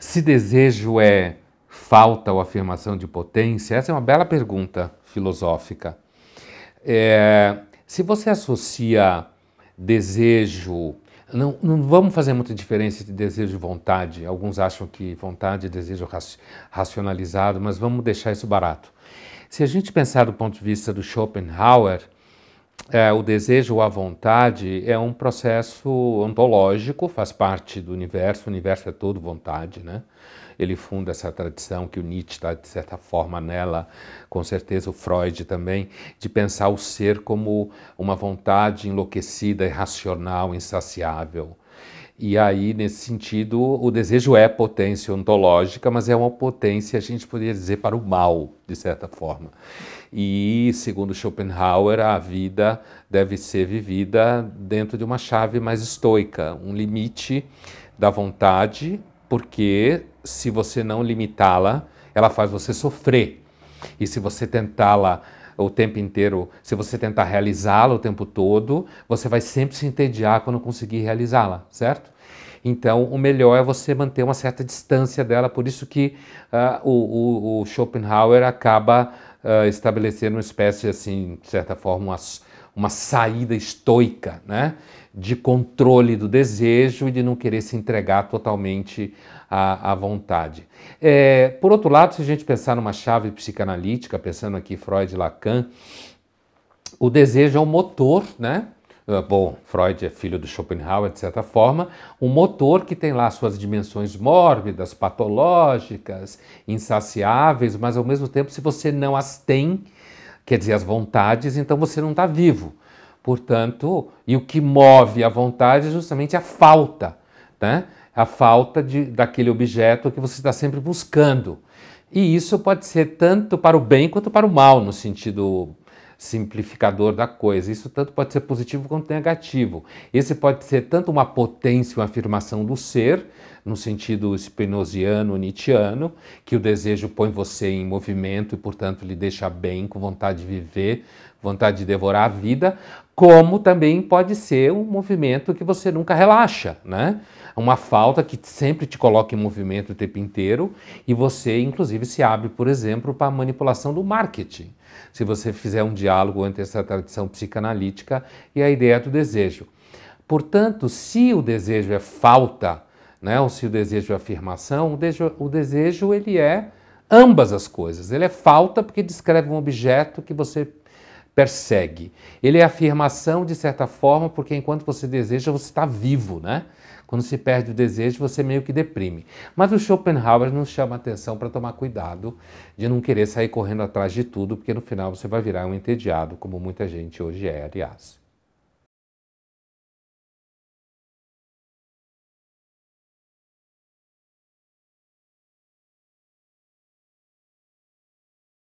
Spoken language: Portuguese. Se desejo é falta ou afirmação de potência, essa é uma bela pergunta filosófica. Se você associa desejo... Não vamos fazer muita diferença entre desejo e vontade. Alguns acham que vontade é desejo racionalizado, mas vamos deixar isso barato. Se a gente pensar do ponto de vista do Schopenhauer, o desejo ou a vontade é um processo ontológico, faz parte do universo. O universo é todo vontade, né? Ele funda essa tradição que o Nietzsche está, de certa forma, nela, com certeza o Freud também, de pensar o ser como uma vontade enlouquecida, irracional, insaciável. E aí, nesse sentido, o desejo é potência ontológica, mas é uma potência, a gente poderia dizer, para o mal, de certa forma. E, segundo Schopenhauer, a vida deve ser vivida dentro de uma chave mais estoica, um limite da vontade, porque se você não limitá-la, ela faz você sofrer. E se você tentá-la o tempo inteiro, se você tentar realizá-la o tempo todo, você vai sempre se entediar quando conseguir realizá-la, certo? Então, o melhor é você manter uma certa distância dela, por isso que o Schopenhauer acaba estabelecendo uma espécie, assim, de certa forma, uma saída estoica, né? De controle do desejo e de não querer se entregar totalmente à vontade. Por outro lado, se a gente pensar numa chave psicanalítica, pensando aqui Freud e Lacan, o desejo é um motor, né? Bom, Freud é filho do Schopenhauer, de certa forma, um motor que tem lá suas dimensões mórbidas, patológicas, insaciáveis, mas ao mesmo tempo, se você não as tem, quer dizer, as vontades, então você não está vivo. Portanto, e o que move a vontade é justamente a falta, né? A falta daquele objeto que você está sempre buscando. E isso pode ser tanto para o bem quanto para o mal, no sentido simplificador da coisa. Isso tanto pode ser positivo quanto negativo. Esse pode ser tanto uma potência, uma afirmação do ser, no sentido spinoziano, nietzscheano, que o desejo põe você em movimento e, portanto, lhe deixa bem, com vontade de viver, vontade de devorar a vida, como também pode ser um movimento que você nunca relaxa, né? Uma falta que sempre te coloca em movimento o tempo inteiro e você, inclusive, se abre, por exemplo, para a manipulação do marketing, se você fizer um diálogo entre essa tradição psicanalítica e a ideia do desejo. Portanto, se o desejo é falta, né, ou se o desejo é afirmação, o desejo ele é ambas as coisas. Ele é falta porque descreve um objeto que você persegue. Ele é afirmação, de certa forma, porque enquanto você deseja, você está vivo, né? Quando se perde o desejo, você meio que deprime. Mas o Schopenhauer nos chama a atenção para tomar cuidado de não querer sair correndo atrás de tudo, porque no final você vai virar um entediado, como muita gente hoje é, aliás.